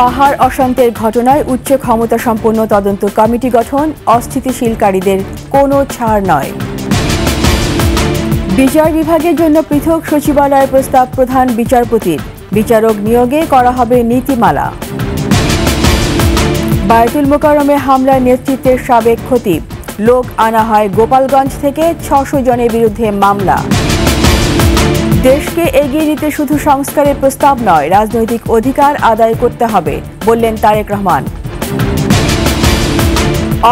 পাহাড় অশান্তের ঘটনায় উচ্চ ক্ষমতা সম্পন্ন তদন্ত কমিটি গঠন, অস্থিতিশীলকারীদের কোনো ছাড় নয়। বিচার বিভাগের জন্য পৃথক সচিবালয় প্রস্তাব প্রধান বিচারপতির, বিচারক নিয়োগে করা হবে নীতিমালা। বায়তুল মোকাররমে হামলার নেতৃত্বের সাবেক খতিব, লোক আনা হয় গোপালগঞ্জ থেকে, ৬০০ জনের বিরুদ্ধে মামলা। দেশকে এগিয়ে নিতে শুধু সংস্কারের প্রস্তাব নয়, রাজনৈতিক অধিকার আদায় করতে হবে বললেন তারেক রহমান।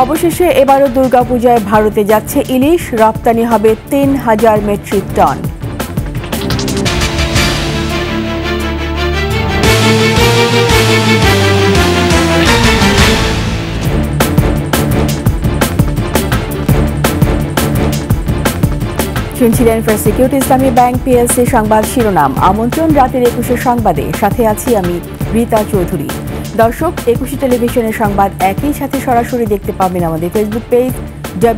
অবশেষে এবারও দুর্গাপূজায় ভারতে যাচ্ছে ইলিশ, রপ্তানি হবে ৩,০০০ মেট্রিক টন। শুনছিলেন first security Islami bank PLC সংবাদ শিরোনাম। আমন্ত্রণ রাতের ২১ সংবাদে, সাথে আছি আমি রিতা চৌধুরী। দর্শক, ২১ টেলিভিশনের সংবাদ একই সাথে সরাসরি দেখতে পাবেন আমাদের ফেসবুক পেজ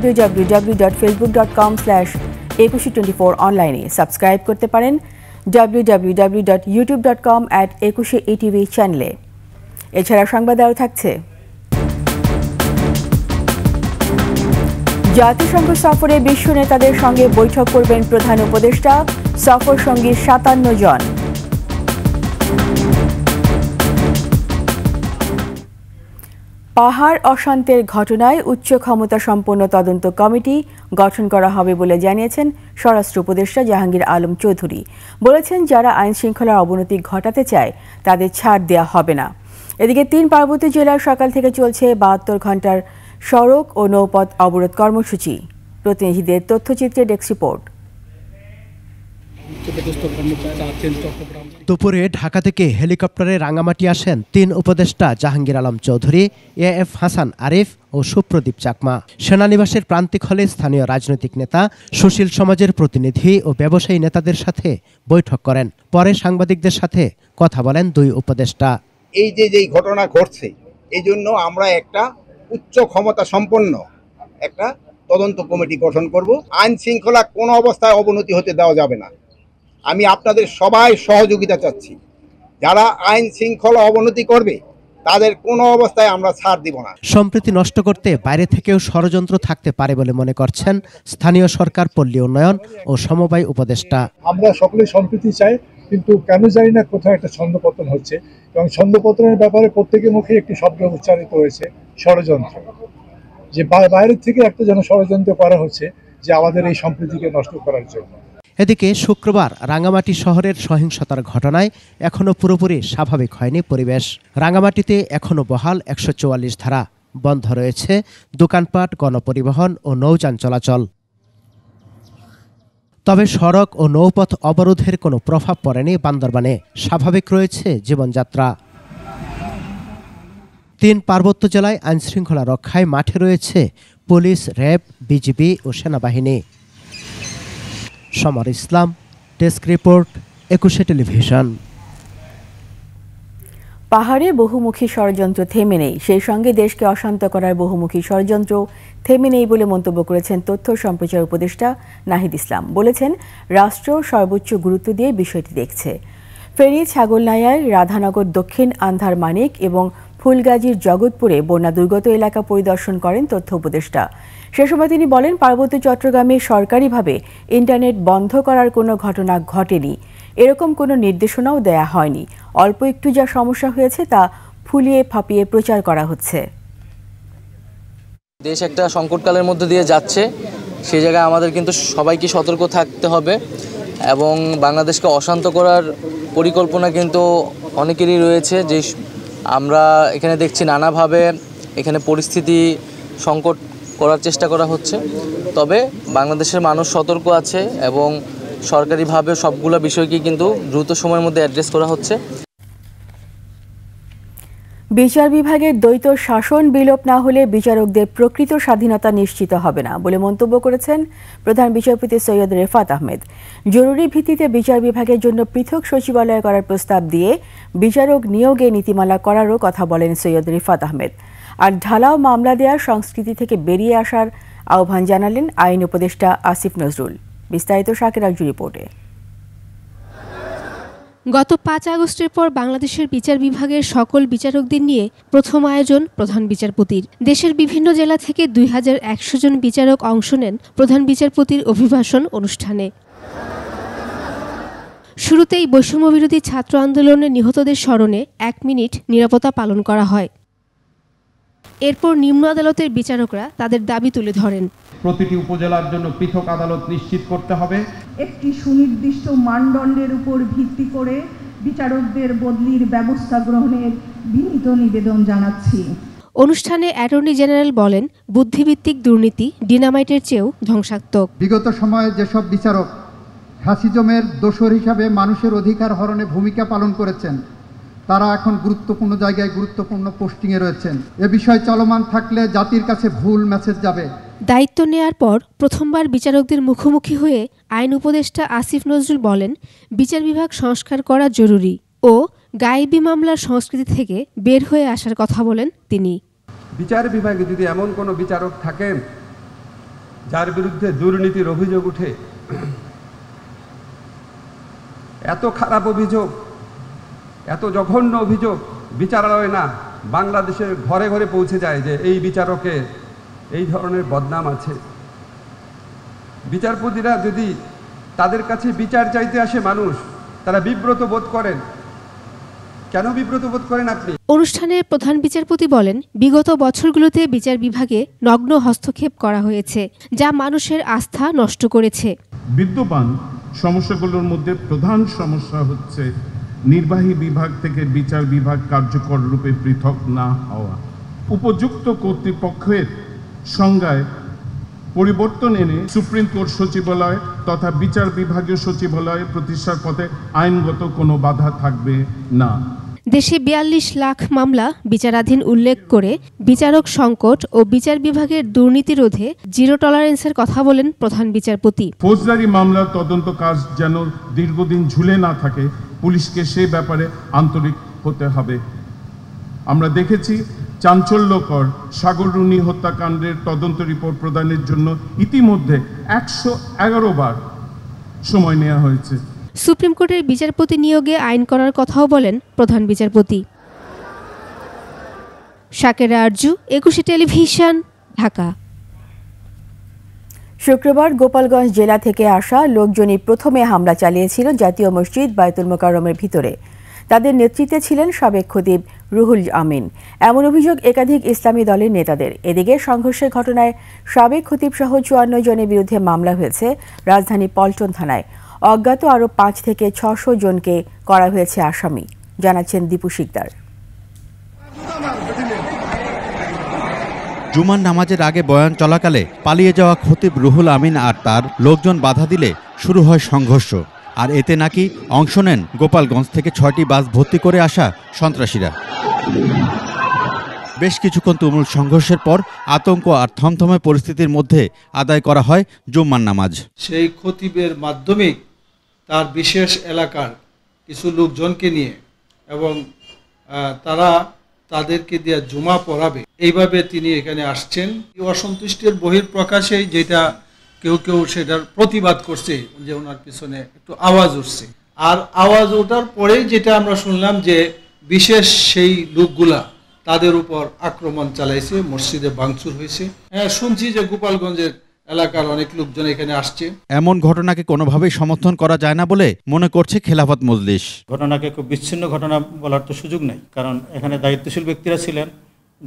www.facebook.com/2124 অনলাইনে। সাবস্ক্রাইব করতে পারেন www.youtube.com/21etv চ্যানেলে। এছাড়া সংবাদ আরও থাকছে: জাতিসংঘ সফরে বিশ্ব নেতাদের সঙ্গে বৈঠক করবেন প্রধান উপদেষ্টা, সফর সঙ্গী ৫৭ জন। পাহাড় অশান্তের ঘটনায় উচ্চ ক্ষমতা সম্পন্ন তদন্ত কমিটি গঠন করা হবে বলে জানিয়েছেন স্বরাষ্ট্র উপদেষ্টা জাহাঙ্গীর আলম চৌধুরী। বলেছেন, যারা আইন শৃঙ্খলার অবনতি ঘটাতে চায় তাদের ছাড় দেওয়া হবে না। এদিকে তিন পার্বত্য জেলার সকাল থেকে চলছে ৭২ ঘণ্টার সড়ক ও নৌপথ অবরোধ কর্মসূচি। প্রতিনিধিদের তথ্যচিত্রে ডেস্ক রিপোর্ট। দুপুরে ঢাকা থেকে হেলিকপ্টারে রাঙামাটি আসেন তিন উপদেষ্টা জাহাঙ্গীর আলম চৌধুরী, এএফ হাসান আরিফ ও সুপ্রদীপ চাকমা। সেনানিবাসের প্রান্তিক হলে স্থানীয় রাজনৈতিক নেতা, সুশীল সমাজের প্রতিনিধি ও ব্যবসায়ী নেতাদের সাথে বৈঠক করেন। পরে সাংবাদিকদের সাথে কথা বলেন দুই উপদেষ্টা। এই যে ঘটনা ঘটছে, এই জন্য আমরা একটা উচ্চ ক্ষমতা সম্পন্ন একটা তদন্ত কমিটি গঠন করব। আইন শৃঙ্খলা কোনো অবস্থায় অবনতি হতে দেওয়া যাবে না। আমি আপনাদের সবাই সহযোগিতা চাচ্ছি। যারা আইন শৃঙ্খলা অবনতি করবে তাদের কোনো অবস্থায় আমরা ছাড় দিব না। সম্প্রীতি নষ্ট করতে বাইরে থেকেও ষড়যন্ত্র থাকতে পারে বলে মনে করছেন স্থানীয় সরকার পল্লী উন্নয়ন ও সমবায় উপদেষ্টা। আমরা সকলে সম্প্রীতি চাই, কিন্তু কেন জানি না কোথাও একটা ছন্দপতন হচ্ছে, এবং ছন্দপতনের ব্যাপারে প্রত্যেকের মুখে একটি শব্দ উচ্চারিত হয়েছে, ষড়যন্ত্র। যে বাইরে থেকে একটা যেন ষড়যন্ত্র করা হচ্ছে যে আমাদের এই সম্প্রীতিকে নষ্ট করার জন্য। এদিকে শুক্রবার রাঙামাটি শহরের সহিংসতার ঘটনায় এখনও পুরোপুরি স্বাভাবিক হয়নি পরিবেশ। রাঙামাটিতে এখনও বহাল ১৪৪ ধারা, বন্ধ রয়েছে দোকানপাট, গণপরিবহন ও নৌযান চলাচল। তবে সড়ক ও নৌপথ অবরোধের কোনো প্রভাব পড়েনি বান্দরবানে, স্বাভাবিক রয়েছে জীবনযাত্রা। তিন পার্বত্য জেলায় আইনশৃঙ্খলা রক্ষায় মাঠে রয়েছে পুলিশ, র্যাব, বিজিবি ও সেনাবাহিনী। Samar Islam, desk report, ২১ television. পাহাড়ে বহুমুখী ষড়যন্ত্র থেমে নেই, সেই সঙ্গে দেশকে অশান্ত করার বহুমুখী ষড়যন্ত্র থেমে নেই বলে মন্তব্য করেছেন তথ্য সম্প্রচার উপদেষ্টা নাহিদ ইসলাম। বলেছেন, রাষ্ট্র সর্বোচ্চ গুরুত্ব দিয়ে বিষয়টি দেখছে। ফেরি, ছাগলনাইয়ার রাধানগর, দক্ষিণ আন্ধার মানিক এবং ফুলগাজীর জগৎপুরে বন্যা দুর্গত এলাকা পরিদর্শন করেন তথ্য উপদেষ্টা। সে সময় তিনি বলেন, পার্বত্য চট্টগ্রামে সরকারিভাবে ইন্টারনেট বন্ধ করার কোনো ঘটনা ঘটেনি, এরকম কোনো নির্দেশনাও দেয়া হয়নি। অল্প একটু যা সমস্যা হয়েছে তা ফুলিয়ে ফাঁপিয়ে প্রচার করা হচ্ছে। দেশ একটা সংকটকালের মধ্যে দিয়ে যাচ্ছে, সেই জায়গায় আমাদের কিন্তু সবাইকে সতর্ক থাকতে হবে, এবং বাংলাদেশকে অশান্ত করার পরিকল্পনা কিন্তু অনেকেরই রয়েছে। যে আমরা এখানে দেখছি নানাভাবে এখানে পরিস্থিতি সংকট করার চেষ্টা করা হচ্ছে, তবে বাংলাদেশের মানুষ সতর্ক আছে এবং সরকারিভাবে সবগুলো বিষয়কে কিন্তু দ্রুত সময়ের মধ্যে অ্যাড্রেস করা হচ্ছে। বিচার বিভাগের দ্বৈত শাসন বিলোপ না হলে বিচারকদের প্রকৃত স্বাধীনতা নিশ্চিত হবে না বলে মন্তব্য করেছেন প্রধান বিচারপতি সৈয়দ রিফাত আহমেদ। জরুরি ভিত্তিতে বিচার বিভাগের জন্য পৃথক সচিবালয় করার প্রস্তাব দিয়ে বিচারক নিয়োগে নীতিমালা করারও কথা বলেন সৈয়দ রিফাত আহমেদ। আর ঢালাও মামলা দেওয়ার সংস্কৃতি থেকে বেরিয়ে আসার আহ্বান জানালেন আইন উপদেষ্টা আসিফ নজরুল। বিস্তারিত শাকির আজু রিপোর্টে। গত 5 আগস্টের পর বাংলাদেশের বিচার বিভাগের সকল বিচারকদের নিয়ে প্রথম আয়োজন প্রধান বিচারপতির। দেশের বিভিন্ন জেলা থেকে 2100 জন বিচারক অংশ নেন প্রধান বিচারপতির অভিভাষণ অনুষ্ঠানে। শুরুতেই বৈষম্যবিরোধী ছাত্র আন্দোলনে নিহতদের স্মরণে 1 মিনিট নীরবতা পালন করা হয়। এরপর নিম্ন আদালতের বিচারকরা তাদের দাবি তুলে ধরেন। প্রতিটি উপজেলার জন্য পৃথক আদালত নিশ্চিত করতে হবে। একটি সুনির্দিষ্ট মানদণ্ডের উপর ভিত্তি করে বিচারকদের বদলির ব্যবস্থা গ্রহণের বিনীত নিবেদন জানাচ্ছি। অনুষ্ঠানে অ্যাটর্নি জেনারেল বলেন, বুদ্ধিভিত্তিক দুর্নীতি ডিনামাইটের চেয়েও ধ্বংসাত্মক। বিগত সময়ে যেসব বিচারক ফ্যাসিজমের দোষর হিসাবে মানুষের অধিকার হরণে ভূমিকা পালন করেছেন, তারা এখন গুরুত্বপূর্ণ জায়গায় গুরুত্বপূর্ণ পোস্টিংয়ে রয়েছেন। এ বিষয় চলমান থাকলে জাতির কাছে ভুল মেসেজ যাবে। দায়িত্ব নেয়ার পর প্রথমবার বিচারকদের মুখোমুখি হয়ে আইন উপদেষ্টা আসিফ নজরুল বলেন, বিচার বিভাগ সংস্কার করা জরুরি ও গায়েবী মামলার সংস্কৃতি থেকে বের হয়ে আসার কথা বলেন তিনি। বিচার বিভাগে যদি এমন কোনো বিচারক থাকেন যার বিরুদ্ধে দুর্নীতির অভিযোগ উঠে, এত খারাপ অভিযোগ, এত জঘন্য অভিযোগ বিচারালয় না বাংলাদেশের ঘরে ঘরে পৌঁছে যায় যে এই বিচারকে এই ধরনের বদনাম আছে। বিচারপতিরা যদি তাদের কাছে বিচার চাইতে আসে মানুষ, তারা বিব্রত বোধ করেন। কেন বিব্রত বোধ করেন আপনি? অনুষ্ঠানে প্রধান বিচারপতি বলেন, বিগত বছরগুলোতে বিচার বিভাগে নগ্ন হস্তক্ষেপ করা হয়েছে যা মানুষের আস্থা নষ্ট করেছে। বিদ্যমান সমস্যাগুলোর মধ্যে প্রধান সমস্যা হচ্ছে নির্বাহী বিভাগ থেকে বিচার বিভাগ কার্যকর রূপে পৃথক না হওয়া, উপযুক্ত কর্তৃপক্ষের সংজ্ঞায় পরিবর্তন এনে সুপ্রিম কোর্ট সচিবালয় তথা বিচার বিভাগীয় সচিবালয় প্রতিষ্ঠার পথে আইনগত কোনো বাধা থাকবে না। দেশে 42 লাখ মামলা বিচারাধীন উল্লেখ করে বিচারক সংকট ও বিচার বিভাগের দুর্নীতি রোধে জিরো টলারেন্সের কথা বলেন প্রধান বিচারপতি। ফৌজদারি মামলার তদন্ত কাজ যেন দীর্ঘদিন ঝুলে না থাকে, পুলিশকে সেই ব্যাপারে আন্তরিক হতে হবে। আমরা দেখেছি চাঞ্চল্যকর সাগররুনি হত্যাকাণ্ডের তদন্ত রিপোর্ট প্রদানের জন্য ইতিমধ্যে 111 বার সময় নেওয়া হয়েছে। সুপ্রিম কোর্টের বিচারপতি নিয়োগে আইন করার কথাও বলেন প্রধান বিচারপতি। শাকেরা আরজু, 21 টেলিভিশন, ঢাকা। শুক্রবার গোপালগঞ্জ জেলা থেকে আসা লোকজনই প্রথমে হামলা চালিয়েছিল জাতীয় মসজিদ বায়তুল মোকাররমের ভিতরে। তাদের নেতৃত্বে ছিলেন সাবেক খতিব রুহুল আমিন, এমন অভিযোগ একাধিক ইসলামী দলের নেতাদের। এদিকে সংঘর্ষের ঘটনায় সাবেক খতিব সহ 54 জনের বিরুদ্ধে মামলা হয়েছে রাজধানী পল্টন থানায়। অজ্ঞাত আরও 5 থেকে 600 জনকে করা হয়েছে আসামি, জানাচ্ছেন দীপু সিকদার। জুমার নামাজের আগে বয়ান চলাকালে পালিয়ে যাওয়া খতিব রুহুল আমিন আর তার লোকজন বাধা দিলে শুরু হয় সংঘর্ষ, আর এতে নাকি অংশ নেন গোপালগঞ্জ থেকে 6টি বাস ভর্তি করে আসা সন্ত্রাসীরা। বেশ কিছুক্ষণ তুমুল সংঘর্ষের পর আতঙ্ক আর থমথমে পরিস্থিতির মধ্যে আদায় করা হয় জুম্মার নামাজ। সেই খতিবের মাধ্যমে তার বিশেষ এলাকার কিছু লোকজনকে নিয়ে এবং তারা তাদেরকে দিয়ে জুমা পড়াবে, এইভাবে তিনি এখানে আসছেন। অসন্তুষ্টের বহিঃপ্রকাশে যেটা কেউ কেউ সেটার প্রতিবাদ করছে, যে ওনার পিছনে একটু আওয়াজ উঠছে, আর আওয়াজ ওঠার পরেই যেটা আমরা শুনলাম যে বিশেষ সেই লোকগুলা তাদের উপর আক্রমণ চালাইছে, মসজিদে ভাঙচুর হয়েছে। হ্যাঁ, শুনছি যে গোপালগঞ্জের এলাকার অনেক লোকজন এখানে আসছে। এমন ঘটনাকে কোনোভাবেই সমর্থন করা যায় না বলে মনে করছে খেলাফত মজলিস। ঘটনাকে খুব বিচ্ছিন্ন ঘটনা বলার তো সুযোগ নাই, কারণ এখানে দায়িত্বশীল ব্যক্তিরা ছিলেন।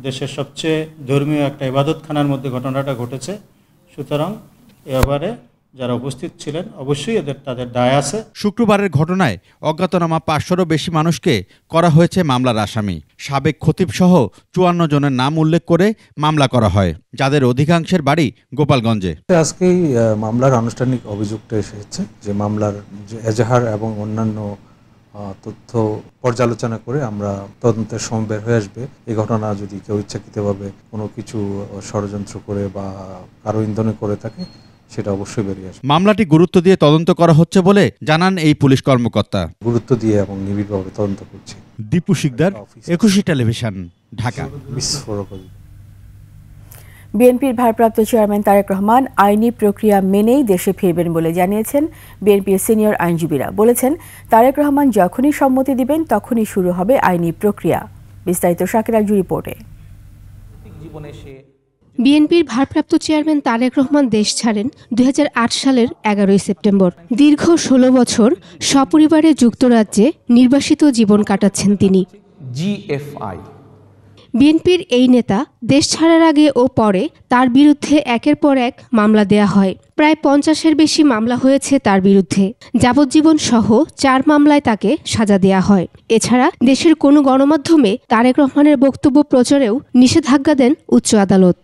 দেশের সবচেয়ে ধর্মীয় একটা ইবাদতখানার মধ্যে ঘটনাটা ঘটেছে, সুতরাং এ ব্যাপারে যারা উপস্থিত ছিলেন অবশ্যই এদের তাদের দায় আছে। শুক্রবারের ঘটনায় অজ্ঞাতনামা 500-র বেশি মানুষকে করা হয়েছে মামলার আসামি। সাবেক খতিব সহ 54 জনের নাম উল্লেখ করে মামলা করা হয়, যাদের অধিকাংশের বাড়ি গোপালগঞ্জে। আজকেই মামলার আনুষ্ঠানিক অভিযুক্ত এসেছে, যে মামলার যে এজাহার এবং অন্যান্য তথ্য পর্যালোচনা করে আমরা তদন্তের সময় বের হয়ে আসবে। এই ঘটনা যদি কেউ ইচ্ছাকৃতভাবে কোনো কিছু ষড়যন্ত্র করে বা কারো ইন্ধনে করে থাকে, সেটা অবশ্যই বেরিয়ে আসবে। মামলাটি গুরুত্ব দিয়ে তদন্ত করা হচ্ছে বলে জানান এই পুলিশ কর্মকর্তা। গুরুত্ব দিয়ে এবং নিবিড়ভাবে তদন্ত করছি। দীপু সিকদার, 21 টেলিভিশন, ঢাকা। বিএনপির ভারপ্রাপ্ত চেয়ারম্যান তারেক রহমান আইনি প্রক্রিয়া মেনেই দেশে ফিরবেন বলে জানিয়েছেন বিএনপির সিনিয়র আইনজীবীরা। বলেছেন, তারেক রহমান যখনই সম্মতি দিবেন তখনই শুরু হবে আইনি প্রক্রিয়া। বিস্তারিত শাকির আলম রিপোর্টে। বিএনপির ভারপ্রাপ্ত চেয়ারম্যান তারেক রহমান দেশ ছাড়েন 2008 সালের 11 সেপ্টেম্বর। দীর্ঘ ১৬ বছর সপরিবারে যুক্তরাজ্যে নির্বাসিত জীবন কাটাচ্ছেন তিনি। বিএনপির এই নেতা দেশ ছাড়ার আগে ও পরে তার বিরুদ্ধে একের পর এক মামলা দেয়া হয়। প্রায় 50-এর বেশি মামলা হয়েছে তার বিরুদ্ধে। যাবজ্জীবন সহ 4 মামলায় তাকে সাজা দেয়া হয়। এছাড়া দেশের কোনো গণমাধ্যমে তারেক রহমানের বক্তব্য প্রচারেও নিষেধাজ্ঞা দেন উচ্চ আদালত।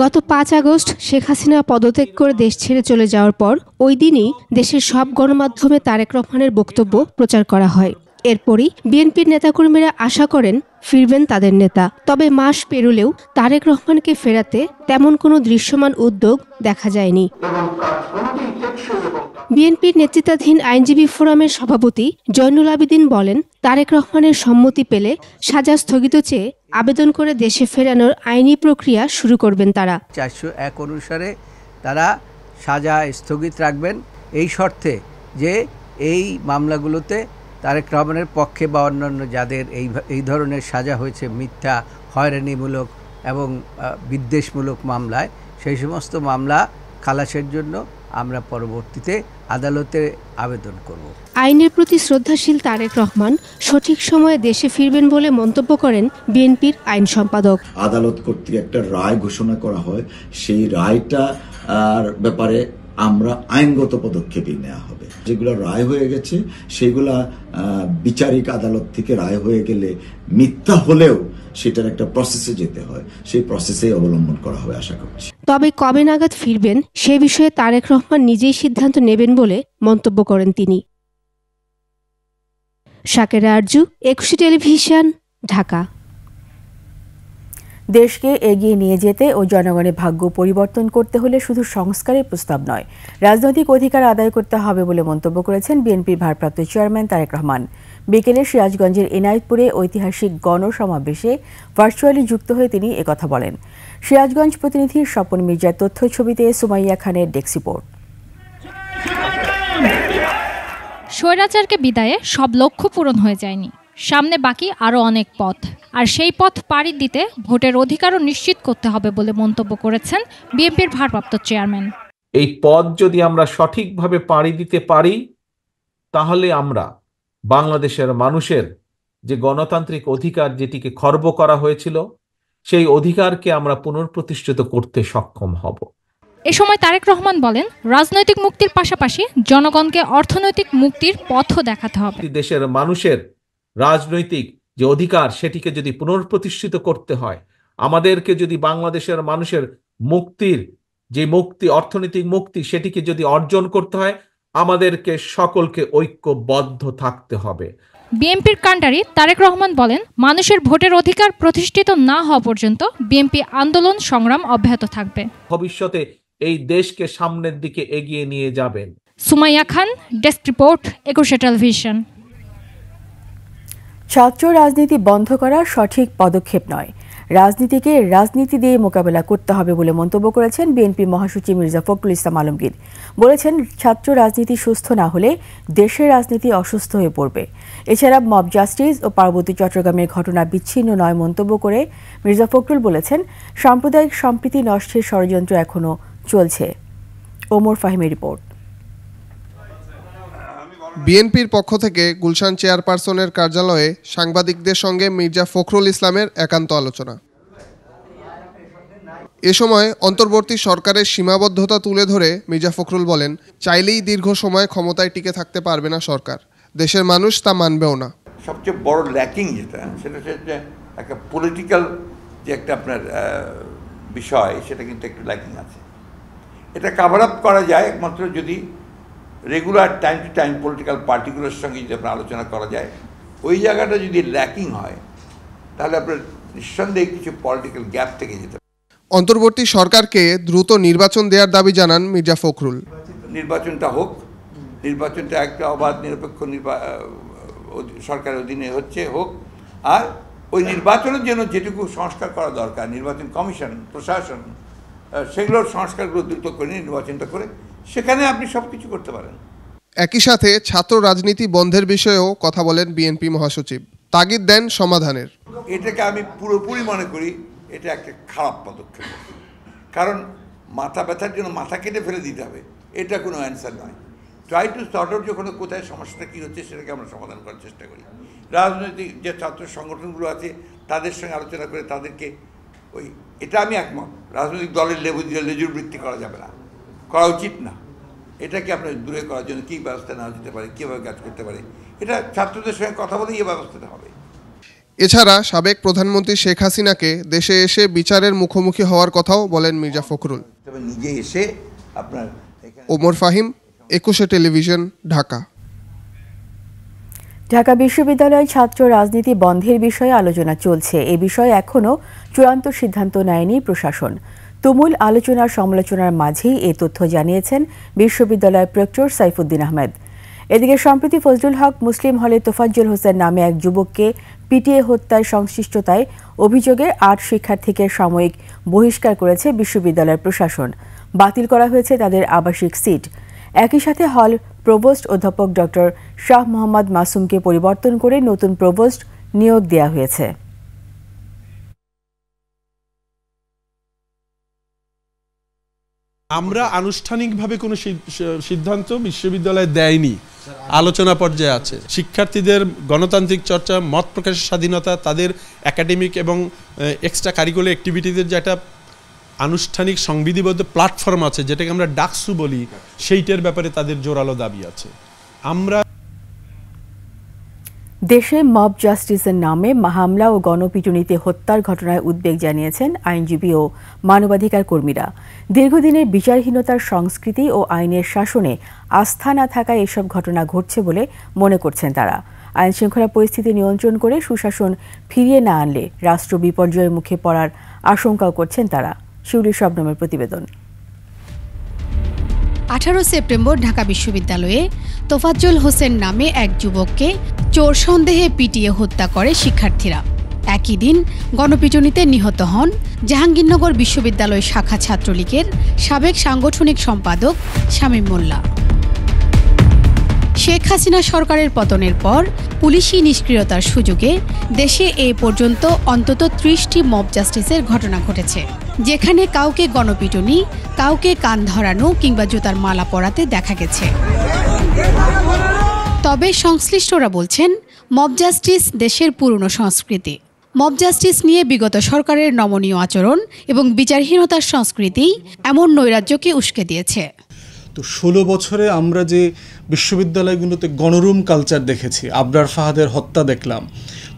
গত 5 আগস্ট শেখ হাসিনা পদত্যাগ করে দেশ ছেড়ে চলে যাওয়ার পর ওই দিনই দেশের সব গণমাধ্যমে তারেক রহমানের বক্তব্য প্রচার করা হয়। এরপরই বিএনপির নেতাকর্মীরা আশা করেন ফিরবেন তাদের নেতা। তবে মাস পেরুলেও তারেক রহমানকে ফেরাতে তেমন কোনো দৃশ্যমান উদ্যোগ দেখা যায়নি। বিএনপির নেতৃত্বাধীন আইনজীবী ফোরামের সভাপতি জয়নুল আবেদিন বলেন, তারেক রহমানের সম্মতি পেলে সাজা স্থগিত চেয়ে আবেদন করে দেশে ফেরানোর আইনি প্রক্রিয়া শুরু করবেন তারা। ৪০১ অনুসারে তারা সাজা স্থগিত রাখবেন, এই শর্তে যে এই মামলাগুলোতে তারেক রহমানের পক্ষে বা অন্যান্য যাদের এই ধরনের সাজা হয়েছে মিথ্যা, হয়রানিমূলক এবং বিদ্বেষমূলক মামলায়, সেই সমস্ত মামলা খালাসের জন্য আমরা পরবর্তীতে আদালতে আবেদন করব। আইনের প্রতি শ্রদ্ধাশীল তারেক রহমান সঠিক সময়ে দেশে ফিরবেন বলে মন্তব্য করেন বিএনপির আইন সম্পাদক। আদালত কর্তৃক একটা রায় ঘোষণা করা হয়, সেই রায়টা আর ব্যাপারে আমরা আইনগত পদক্ষেপই নেওয়া হবে। যেগুলো রায় হয়ে গেছে সেগুলা বিচারিক আদালত থেকে রায় হয়ে গেলে মিথ্যা হলেও সেটার একটা প্রসেসে যেতে হয়, সেই প্রসেসে অবলম্বন করা হবে আশা করছি। তবে কবে নাগাদ ফিরবেন সে বিষয়ে তারেক রহমান নিজেই সিদ্ধান্ত নেবেন বলে মন্তব্য করেন তিনি। শাকেরা আরজু, একুশে টেলিভিশন, ঢাকা। দেশকে এগিয়ে নিয়ে যেতে ও জনগণের ভাগ্য পরিবর্তন করতে হলে শুধু সংস্কারের প্রস্তাব নয়, রাজনৈতিক অধিকার আদায় করতে হবে বলে মন্তব্য করেছেন বিএনপির ভারপ্রাপ্ত চেয়ারম্যান তারেক রহমান। বিকেলে সিরাজগঞ্জের এনায়েতপুরে ঐতিহাসিক গণসমাবেশে ভার্চুয়ালি যুক্ত হয়ে তিনি একথা বলেন। সিরাজগঞ্জ প্রতিনিধি স্বপন মির্জার তথ্য ছবিতে সুমাইয়া খানের ডেস্ক রিপোর্ট। স্বৈরাচারকে বিদায়ে সব লক্ষ্য পূরণ হয়ে যায়নি, সামনে বাকি আরও অনেক পথ, আর সেই পথ পাড়ি দিতে ভোটের অধিকারও নিশ্চিত করতে হবে বলে মন্তব্য করেছেন বিএনপির ভারপ্রাপ্ত চেয়ারম্যান। এই পথ যদি আমরা সঠিকভাবে পাড়ি দিতে পারি, তাহলে আমরা বাংলাদেশের মানুষের যে গণতান্ত্রিক অধিকার যেটিকে খর্ব করা হয়েছিল, সেই অধিকারকে আমরা পুনঃপ্রতিষ্ঠিত করতে সক্ষম হব। এ সময় তারেক রহমান বলেন, রাজনৈতিক মুক্তির পাশাপাশি জনগণকে অর্থনৈতিক মুক্তির পথও দেখাতে হবে। দেশের মানুষের রাজনৈতিক যে অধিকার সেটিকে যদি পুনঃপ্রতিষ্ঠিত করতে হয়, আমাদেরকে যদি বাংলাদেশের মানুষের মুক্তির যে মুক্তি, অর্থনৈতিক মুক্তি, সেটিকে যদি অর্জন করতে হয়, আমাদেরকে সকলকে ঐক্যবদ্ধ থাকতে হবে। বিএনপির কান্ডারি তারেক রহমান বলেন, মানুষের ভোটের অধিকার প্রতিষ্ঠিত না হওয়া পর্যন্ত বিএনপি আন্দোলন সংগ্রাম অব্যাহত থাকবে, ভবিষ্যতে এই দেশকে সামনের দিকে এগিয়ে নিয়ে যাবেন। Sumaiya Khan, desk report, Ekushey television. ছাত্র রাজনীতি বন্ধ করা সঠিক পদক্ষেপ নয়, রাজনীতিকে রাজনীতি দিয়ে মোকাবেলা করতে হবে বলে মন্তব্য করেছেন বিএনপি মহাসচিব মির্জা ফখরুল ইসলাম আলমগীর। বলেছেন, ছাত্র রাজনীতি সুস্থ না হলে দেশের রাজনীতি অসুস্থ হয়ে পড়বে। এছাড়া মব জাস্টিস ও পার্বতী চট্টগ্রামের ঘটনা বিচ্ছিন্ন নয় মন্তব্য করে মির্জা ফখরুল বলেছেন, সাম্প্রদায়িক সম্প্রীতি নষ্টের ষড়যন্ত্র এখনও চলছে। ওমর ফাহিমের রিপোর্ট। বিএনপির পক্ষ থেকে গুলশান চেয়ারপারসনের কার্যালয়ে সাংবাদিকদের সঙ্গে মির্জা ফখরুল ইসলামের একান্ত আলোচনা। এ সময় অন্তর্বর্তী সরকারের সীমাবদ্ধতা তুলে ধরে মির্জা ফখরুল বলেন, চাইলেই দীর্ঘ সময় ক্ষমতায় টিকে থাকতে পারবে না সরকার, দেশের মানুষ তা মানবেও না। সবচেয়ে বড় ল্যাকিং যেটা, সেটা হচ্ছে একটা পলিটিক্যাল যে একটা আপনার বিষয়, সেটা কিন্তু একটু ল্যাকিং আছে। এটা কাভার আপ করা যায় একমাত্র যদি regular time to time political পার্টিগুলোর সঙ্গে যদি আপনার আলোচনা করা যায়। ওই জায়গাটা যদি ল্যাকিং হয় তাহলে আপনার নিঃসন্দেহে কিছু পলিটিক্যাল গ্যাপ থেকে যেতে হবে। অন্তর্বর্তী সরকারকে দ্রুত নির্বাচন দেওয়ার দাবি জানান মির্জা ফখরুল। নির্বাচনটা হোক, নির্বাচনটা একটা অবাধ নিরপেক্ষ সরকারের অধীনে হচ্ছে, হোক, আর ওই নির্বাচনের জন্য যেটুকু সংস্কার করা দরকার, নির্বাচন কমিশন, প্রশাসন, সেগুলোর সংস্কারগুলো দ্রুত করে নির্বাচনটা করে সেখানে আপনি সব কিছু করতে পারেন। একই সাথে ছাত্র রাজনীতি বন্ধের বিষয়েও কথা বলেন বিএনপি মহাসচিব, তাগিদ দেন সমাধানের। এটাকে আমি পুরোপুরি মনে করি এটা একটা খারাপ পদক্ষেপ, কারণ মাথা ব্যথার জন্য মাথা কেটে ফেলে দিতে হবে এটা কোনো অ্যান্সার নয়। ট্রাই টু সর্ট আউট, যখন কোথায় সমস্যাটা কী হচ্ছে সেটাকে আমরা সমাধান করার চেষ্টা করি। রাজনৈতিক যে ছাত্র সংগঠনগুলো আছে তাদের সঙ্গে আলোচনা করে তাদেরকে ওই, এটা আমি একমত, রাজনৈতিক দলের লেজুরবৃত্তি করা যাবে না, করা উচিত না। এটাকে আপনার দূরে করার জন্য কী ব্যবস্থা নেওয়া যেতে পারে, কীভাবে কাজ করতে পারে, এটা ছাত্রদের সঙ্গে কথা বলেই এই ব্যবস্থাটা হবে। এছাড়া সাবেক প্রধানমন্ত্রী শেখ হাসিনাকে দেশে এসে বিচারের মুখোমুখি হওয়ার কথাও বলেন মির্জা ফখরুল। তবে নিজে এসে আপনার ওমর ফাহিম, ২১শে টেলিভিশন, ঢাকা। ঢাকা বিশ্ববিদ্যালয়ের ছাত্র রাজনীতি বন্ধের বিষয়ে আলোচনা চলছে। এ বিষয়ে এখনও চূড়ান্ত সিদ্ধান্ত নেয়নি প্রশাসন। তুমুল আলোচনার সমালোচনার মাঝেই এ তথ্য জানিয়েছেন বিশ্ববিদ্যালয়ের প্রক্টর সাইফুদ্দিন আহমেদ। এদিকে সম্প্রতি ফজলুল হক মুসলিম হলে তোফাজ্জল হোসেন নামে এক যুবককে পিটিয়ে হত্যার সংশ্লিষ্টতায় অভিযোগে ৮ শিক্ষার্থীকে সাময়িক বহিষ্কার করেছে বিশ্ববিদ্যালয়ের প্রশাসন। বাতিল করা হয়েছে তাদের আবাসিক সিট। একই সাথে হল প্রভোস্ট অধ্যাপক ডক্টর শাহ মোহাম্মদ মাসুমকে পরিবর্তন করে নতুন প্রভোস্ট নিয়োগ দেওয়া হয়েছে। আমরা আনুষ্ঠানিকভাবে কোনো সিদ্ধান্ত বিশ্ববিদ্যালয় দেয়নি, আলোচনা পর্যায়ে আছে। শিক্ষার্থীদের গণতান্ত্রিক চর্চা, মত প্রকাশের স্বাধীনতা, তাদের একাডেমিক এবং এক্সট্রা কারিকুলার অ্যাক্টিভিটিদের যে একটা আনুষ্ঠানিক সংবিধিবদ্ধ প্ল্যাটফর্ম আছে যেটাকে আমরা ডাকসু বলি, সেইটার ব্যাপারে তাদের জোরালো দাবি আছে। আমরা দেশে মব জাস্টিসের নামে হামলা ও গণপিটুনিতে হত্যার ঘটনায় উদ্বেগ জানিয়েছেন আইনজীবী ও মানবাধিকার কর্মীরা। দীর্ঘদিনের বিচারহীনতার সংস্কৃতি ও আইনের শাসনে আস্থা না থাকায় এসব ঘটনা ঘটছে বলে মনে করছেন তারা। আইনশৃঙ্খলা পরিস্থিতি নিয়ন্ত্রণ করে সুশাসন ফিরিয়ে না আনলে রাষ্ট্র বিপর্যয়ের মুখে পড়ার আশঙ্কাও করছেন তারা। শিউলি শবনমের প্রতিবেদন। 18 সেপ্টেম্বর ঢাকা বিশ্ববিদ্যালয়ে তোফাজ্জল হোসেন নামে এক যুবককে চোর সন্দেহে পিটিয়ে হত্যা করে শিক্ষার্থীরা। একই দিন গণপিটুনিতে নিহত হন জাহাঙ্গীরনগর বিশ্ববিদ্যালয় শাখা ছাত্রলীগের সাবেক সাংগঠনিক সম্পাদক শামীম মোল্লা। শেখ হাসিনা সরকারের পতনের পর পুলিশি নিষ্ক্রিয়তার সুযোগে দেশে এ পর্যন্ত অন্তত 30টি মব জাস্টিসের ঘটনা ঘটেছে, যেখানে কাউকে গণপিটুনি, কাউকে কান ধরানো কিংবা জুতার মালা পরাতে দেখা গেছে। তবে সংশ্লিষ্টরা বলছেন মব জাস্টিস দেশের পুরনো সংস্কৃতি। মব জাস্টিস নিয়ে বিগত সরকারের নমনীয় আচরণ এবং বিচারহীনতার সংস্কৃতি এমন নৈরাজ্যকে উস্কে দিয়েছে। তো 16 বছরে আমরা যে বিশ্ববিদ্যালয়গুলোতে গণরুম কালচার দেখেছি, আবরার ফাহাদের হত্যা দেখলাম,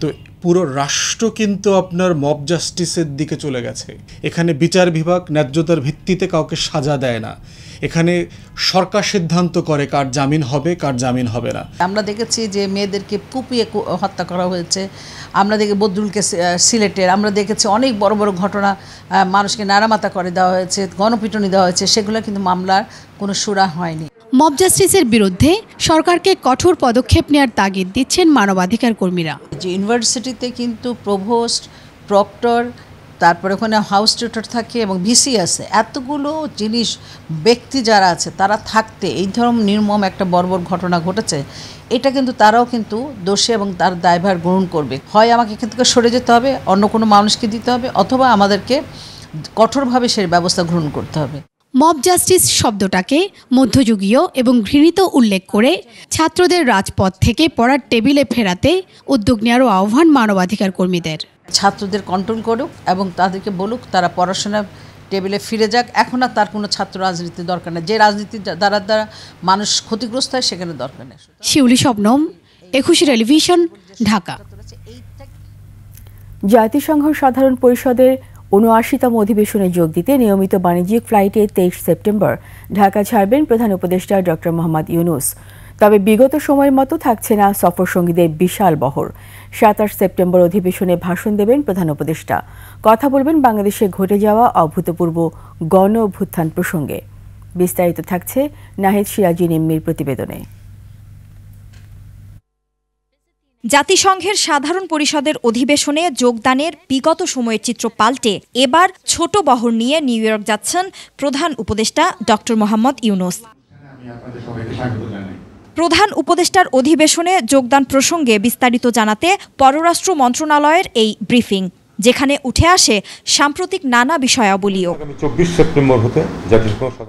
তো পুরো রাষ্ট্র কিন্তু আপনার মব জাস্টিসের দিকে চলে গেছে। এখানে বিচার বিভাগ ন্যায্যতার ভিত্তিতে কাউকে সাজা দেয় না, এখানে সরকার সিদ্ধান্ত করে কার জামিন হবে কার জামিন হবে না। আমরা দেখেছি যে মেয়েদেরকে কুপিয়ে হত্যা করা হয়েছে, আমরা দেখে বদরুলকে সিলেটের, আমরা দেখেছি অনেক বড় বড় ঘটনা, মানুষকে নাড়ামাতা করে দেওয়া হয়েছে, গণপিটুনি দেওয়া হয়েছে, সেগুলো কিন্তু মামলার কোনো সুরা হয়নি। মব জাস্টিসের বিরুদ্ধে সরকারকে কঠোর পদক্ষেপ নেওয়ার তাগিদ দিচ্ছেন মানবাধিকার কর্মীরা। যে ইউনিভার্সিটিতে কিন্তু প্রভোস্ট, প্রক্টর, তারপরে ওখানে হাউস টিউটর থাকে এবং ভিসি আছে, এতগুলো জিনিস ব্যক্তি যারা আছে তারা থাকতে এই ধরনের নির্মম একটা বর্বর ঘটনা ঘটেছে, এটা কিন্তু তারাও কিন্তু দোষী এবং তার দায়ভার গ্রহণ করবে। হয় আমাকে এখান থেকে সরে যেতে হবে, অন্য কোনো মানুষকে দিতে হবে, অথবা আমাদেরকে কঠোরভাবে সেই ব্যবস্থা গ্রহণ করতে হবে। মব জাস্টিস শব্দটাকে মধ্যযুগীয় এবং ঘৃণিত উল্লেখ করে ছাত্রদের রাজপথ থেকে পড়ার টেবিলে ফেরাতে উদ্যোগ নেওয়ারও আহ্বান মানবাধিকার কর্মীদের। ছাত্রদের কন্ট্রোল করুক এবং তাদেরকে বলুক তারা পড়াশোনার টেবিলে ফিরে যাক। এখন আর তার কোনো ছাত্র রাজনীতির দরকার নেই, যে রাজনীতির দ্বারা মানুষ ক্ষতিগ্রস্ত হয় সেখানে দরকার নেই। শিউলি শবনম, 21শে টেলিভিশন, ঢাকা। জাতিসংঘ সাধারণ পরিষদের ৭৯তম অধিবেশনে যোগ দিতে নিয়মিত বাণিজ্যিক ফ্লাইটে 23 সেপ্টেম্বর ঢাকা ছাড়বেন প্রধান উপদেষ্টা ডক্টর মোহাম্মদ ইউনূস। তবে বিগত সময়ের মতো থাকছে না সফরসঙ্গীদের বিশাল বহর। 27 সেপ্টেম্বর অধিবেশনে ভাষণ দেবেন প্রধান উপদেষ্টা। কথা বলবেন বাংলাদেশে ঘটে যাওয়া অভূতপূর্ব গণ অভ্যুত্থান প্রসঙ্গে। বিস্তারিত থাকছে নাহিদ সিরাজিনীমির প্রতিবেদনে। জাতিসংঘের সাধারণ পরিষদের অধিবেশনে যোগদানের বিগত সময়ের চিত্র পাল্টে এবার ছোট বহর নিয়ে নিউ ইয়র্ক যাচ্ছেন প্রধান উপদেষ্টা ডক্টর মোহাম্মদ ইউনূস। প্রধান উপদেষ্টার অধিবেশনে যোগদান প্রসঙ্গে বিস্তারিত জানাতে পররাষ্ট্র মন্ত্রণালয়ের এই ব্রিফিং, যেখানে উঠে আসে সাম্প্রতিক নানা বিষয়াবলীও।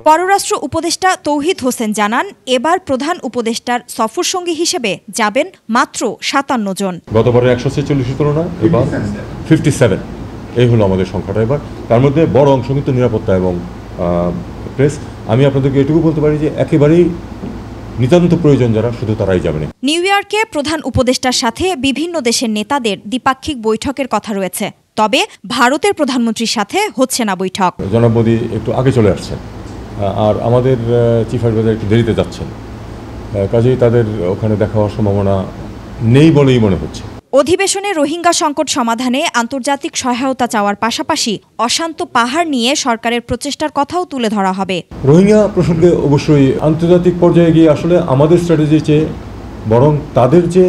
পররাষ্ট্র উপদেষ্টা তৌহিদ হোসেন জানান, এবার প্রধান উপদেষ্টার সফরসঙ্গী হিসেবে যাবেন মাত্র ৫৭ জন। গতবারের ১৪৬ তুলনায় এবার ৫৭, এই হলো আমাদের সংখ্যাটা। এবার তার মধ্যে বড় অংশ কিন্তু নিরাপত্তা এবং প্রেস। আমি আপনাদেরকে এটুকু বলতে পারি যে একেবারেই নিতান্ত প্রয়োজন যারা, শুধু তারাই যাবেন। নিউ ইয়র্কে প্রধান উপদেষ্টার সাথে বিভিন্ন দেশের নেতাদের দ্বিপাক্ষিক বৈঠকের কথা রয়েছে, তবে ভারতের প্রধানমন্ত্রীর সাথে হচ্ছে না বৈঠক। জনাব মোদি একটু আগে চলে আসছেন, আর আমাদের চিফ অ্যাডভাইজার একটু দেরিতে যাচ্ছেন, কাজেই তাদের ওখানে দেখা হওয়ার সম্ভাবনা নেই বলেই মনে হচ্ছে। অধিবেশনে রোহিঙ্গা সংকট সমাধানে আন্তর্জাতিক সহায়তা চাওয়ার পাশাপাশি অশান্ত পাহাড় নিয়ে সরকারের প্রচেষ্টার কথাও তুলে ধরা হবে। রোহিঙ্গা প্রসঙ্গে অবশ্যই আন্তর্জাতিক পর্যায়ে গিয়ে আসলে আমাদের স্ট্র্যাটেজি চেয়ে বরং তাদের যে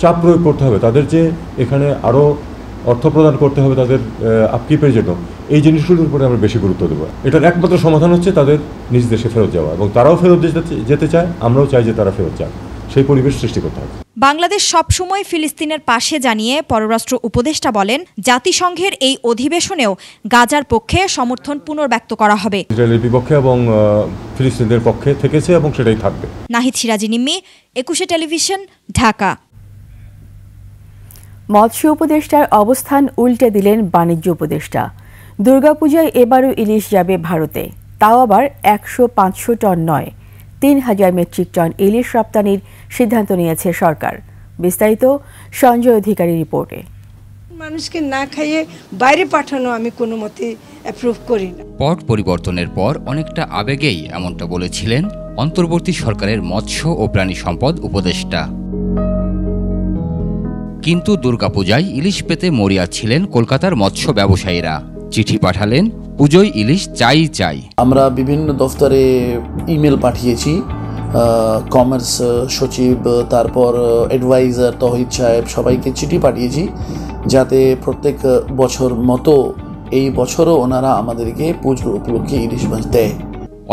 চাপ প্রয়োগ করতে হবে, তাদের যে এখানে আরও অর্থ প্রদান করতে হবে তাদের আপকিপের জন্য, এই জিনিসগুলোর উপরে আমরা বেশি গুরুত্ব দেবো। এটার একমাত্র সমাধান হচ্ছে তাদের নিজ দেশে ফেরত যাওয়া, এবং তারাও ফেরত যেতে চায়, আমরাও চাই যে তারা ফেরত যাক, সেই পরিবেশ সৃষ্টি করতে হবে। বাংলাদেশ সবসময় ফিলিস্তিনের পাশে জানিয়ে পররাষ্ট্র উপদেষ্টা বলেন, জাতিসংঘের এই অধিবেশনেও গাজার পক্ষে সমর্থন পুনর্ব্যক্ত করা হবে। ইসরায়েলের বিপক্ষে এবং ফিলিস্তিনদের পক্ষে থেকেছে এবং সেটাই থাকবে। নাহিদ সিরাজিনীমি, ২১শে টেলিভিশন, ঢাকা। মৎস্য উপদেষ্টার অবস্থান উল্টে দিলেন বাণিজ্য উপদেষ্টা। দুর্গাপূজায় এবারও ইলিশ যাবে ভারতে, তাও আবার ১০০-৫০০ টন নয়, ৩০০০ মেট্রিক টন ইলিশ রপ্তানির সিদ্ধান্ত নিয়েছে সরকার। বিস্তারিত সঞ্জয় অধিকারী রিপোর্টে। মানুষকে না খাইয়ে বাইরে পাঠানো আমি কোনো মতে অ্যাপ্রুভ করি না। পট পরিবর্তনের পর অনেকটা আবেগেই এমনটা বলেছিলেন অন্তর্বর্তী সরকারের মৎস্য ও প্রাণী সম্পদ উপদেষ্টা। কিন্তু দুর্গাপূজায় ইলিশ পেতে মরিয়া ছিলেন কলকাতার মৎস্য ব্যবসায়ীরা। চিঠি পাঠালেন, পুজোয় ইলিশ চাই চাই। আমরা বিভিন্ন দফতরে ইমেল পাঠিয়েছি, কমার্স সচিব, তারপর অ্যাডভাইজার তৌহিদ সাহেব, সবাইকে চিঠি পাঠিয়েছি যাতে প্রত্যেক বছর মতো এই বছরও ওনারা আমাদেরকে পুজো উপলক্ষে ইলিশ মাছ দেয়।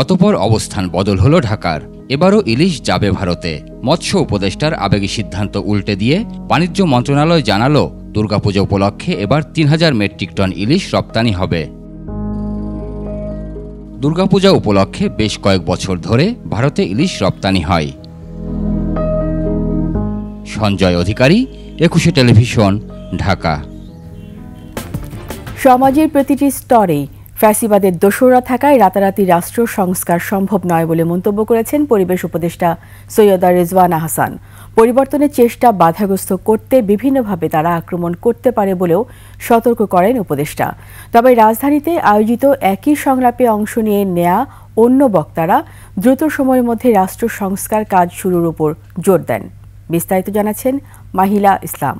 অতঃপর অবস্থান বদল হলো ঢাকার, এবারও ইলিশ যাবে ভারতে। মৎস্য উপদেষ্টার আবেগী সিদ্ধান্ত উল্টে দিয়ে বাণিজ্য মন্ত্রণালয় জানালো, দুর্গাপূজা উপলক্ষে এবার ৩০০০ মেট্রিক টন ইলিশ রপ্তানি হবে। দুর্গাপূজা উপলক্ষে বেশ কয়েক বছর ধরে ভারতে ইলিশ রপ্তানি হয়। সঞ্জয় অধিকারী, ২১শে টেলিভিশন, ঢাকা। সমাজের প্রতিটি স্তরেই ফ্যাসিবাদের দোসররা থাকায় রাতারাতি রাষ্ট্র সংস্কার সম্ভব নয় বলে মন্তব্য করেছেন পরিবেশ উপদেষ্টা সৈয়দা রিজওয়ানা হাসান। পরিবর্তনের চেষ্টা বাধাগ্রস্ত করতে বিভিন্নভাবে তারা আক্রমণ করতে পারে বলেও সতর্ক করেন উপদেষ্টা। তবে রাজধানীতে আয়োজিত একই সংলাপে অংশ নিয়ে নেয়া অন্য বক্তারা দ্রুত সময়ের মধ্যে রাষ্ট্র সংস্কার কাজ শুরুর উপর জোর দেন। বিস্তারিত জানাচ্ছেন মাহিলা ইসলাম।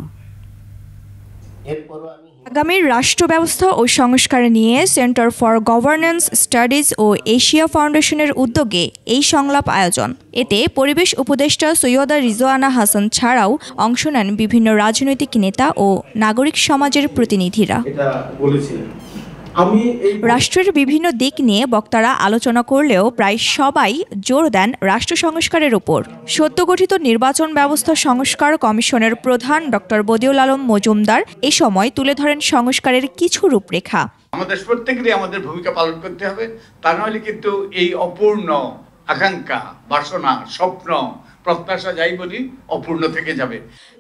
আগামীর রাষ্ট্র ব্যবস্থা ও সংস্কার নিয়ে সেন্টার ফর গভর্নেন্স স্টাডিজ ও এশিয়া ফাউন্ডেশনের উদ্যোগে এই সংলাপ আয়োজন। এতে পরিবেশ উপদেষ্টা সৈয়দা রিজওয়ানা হাসান ছাড়াও অংশ নেন বিভিন্ন রাজনৈতিক নেতা ও নাগরিক সমাজের প্রতিনিধিরা। রাষ্ট্রের বিভিন্ন দিক নিয়ে বক্তারা আলোচনা করলেও প্রায় সবাই জোর দেন রাষ্ট্র সংস্কারের উপর। সদ্যগঠিত নির্বাচন ব্যবস্থা সংস্কার কমিশনের প্রধান ডক্টর বদিউল আলম মজুমদার এ সময় তুলে ধরেন সংস্কারের কিছু রূপরেখা। আমাদের প্রত্যেকেরই আমাদের ভূমিকা পালন করতে হবে, তা নইলে কিন্তু এই অপূর্ণ আকাঙ্ক্ষা, বাসনা, স্বপ্ন, প্রত্যাশা যাই বলি অপূর্ণ থেকে যাবে।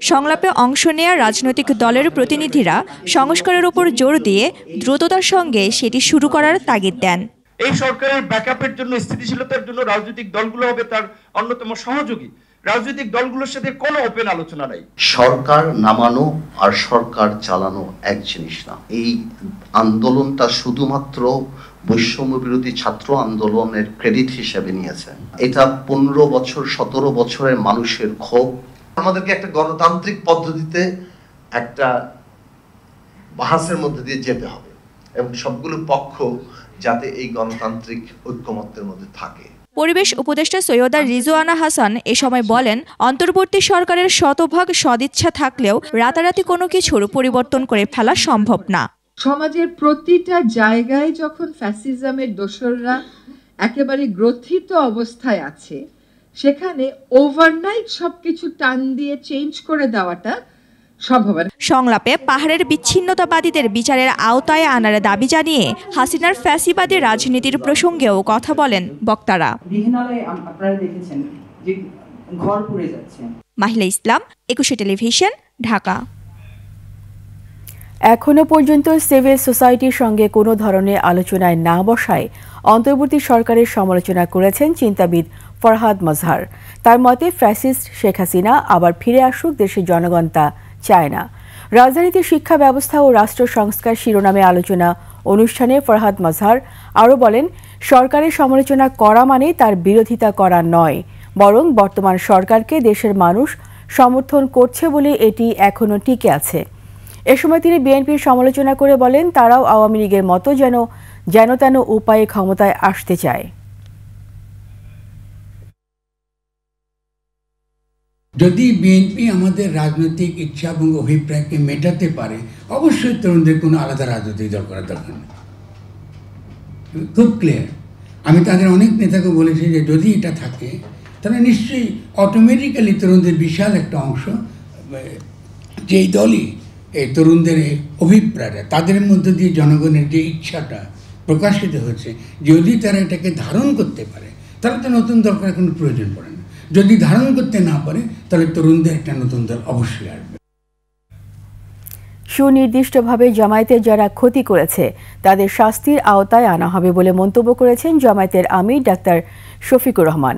সংলাপে অংশ নেয়া রাজনৈতিক দলের প্রতিনিধিরা সংস্কারের উপর জোর দিয়ে দ্রুততার সঙ্গে সেটি শুরু করার তাগিদ দেন। এই সরকারের ব্যাকআপের জন্য, স্থিতিশীলতার জন্য রাজনৈতিক দলগুলো হবে তার অন্যতম সহযোগী। রাজনৈতিক দলগুলোর সাথে কোনো ওপেন আলোচনা নাই। সরকার নামানো আর সরকার চালানো এক জিনিস না। এই আন্দোলনটা শুধুমাত্র বৈষম্য বিরোধী ছাত্র আন্দোলনের ক্রেডিট হিসেবে নিয়েছে। এটা ১৫-১৭ বছরের মানুষের ক্ষোভ। আমাদেরকে একটা গণতান্ত্রিক পদ্ধতিতে একটা বাহাসের মধ্যে দিয়ে যেতে হবে এবং সবগুলো পক্ষ যাতে এই গণতান্ত্রিক ঐক্যমত্যের মধ্যে থাকে। পরিবেশ উপদেষ্টা সৈয়দা রিজওয়ানা হাসান এ সময় বলেন, অন্তর্বর্তী সরকারের শতভাগ সদিচ্ছা থাকলেও রাতারাতি কোনো কিছুর পরিবর্তন করে ফেলা সম্ভব না। সমাজের প্রতিটা জায়গায় যখন ফ্যাসিজমের দোসররা একেবারে গ্রথিত অবস্থায় আছে, সেখানে ওভারনাইট সবকিছু টান দিয়ে চেঞ্জ করে দেওয়াটা সম্ভব না। সংলাপে পাহাড়ের বিচ্ছিন্নতাবাদীদের বিচারের আওতায় আনার দাবি জানিয়ে হাসিনার ফ্যাসিবাদী রাজনীতির প্রসঙ্গেও কথা বলেন বক্তারা। আপনারা দেখেছেন যে ঘর পুড়ে যাচ্ছে। মাহিলা ইসলাম, ২১শে টেলিভিশন, ঢাকা। এখনো পর্যন্ত সিভিল সোসাইটির সঙ্গে কোনো ধরনের আলোচনায় না বসায় অন্তর্বর্তী সরকারের সমালোচনা করেছেন চিন্তাবিদ ফরহাদ মাজার। তার মতে, ফ্যাসিস্ট শেখ হাসিনা আবার ফিরে আসুক, দেশের জনগণ তা চায় না। রাজধানীতে শিক্ষা ব্যবস্থা ও রাষ্ট্র সংস্কার শিরোনামে আলোচনা অনুষ্ঠানে ফরহাদ মাজার আরও বলেন, সরকারের সমালোচনা করা মানে তার বিরোধিতা করা নয়, বরং বর্তমান সরকারকে দেশের মানুষ সমর্থন করছে বলে এটি এখনও টিকে আছে। এ সময় তিনি বিএনপির সমালোচনা করে বলেন, তারাও আওয়ামী লীগের মতো যেন তেন উপায়ে ক্ষমতায় আসতে চায়। যদি বিএনপি আমাদের রাজনৈতিক ইচ্ছা এবং অভিপ্রায়কে মেটাতে পারে, অবশ্যই তরুণদের কোনো আলাদা রাজনৈতিক দল করার দরকার নেই। খুব ক্লিয়ার। আমি তাদের অনেক নেতাকে বলেছি যে যদি এটা থাকে তাহলে নিশ্চয়ই অটোমেটিক্যালি তরুণদের বিশাল একটা অংশ, যেই দলই এই তরুণদের অভিপ্রায়টা তাদের মধ্যে দিয়ে জনগণের যে ইচ্ছাটা প্রকাশিত হচ্ছে, যদি তারা এটাকে ধারণ করতে পারে তাহলে তো নতুন দল করার কোনো প্রয়োজন পড়ে না। যদি ধারণ করতে না পারে তাহলে তরুণদের একটা নতুন দল অবশ্যই আসবে। সুনির্দিষ্টভাবে জামায়াতের যারা ক্ষতি করেছে তাদের শাস্তির আওতায় আনা হবে বলে মন্তব্য করেছেন জামায়াতের আমির ডাক্তার শফিকুর রহমান।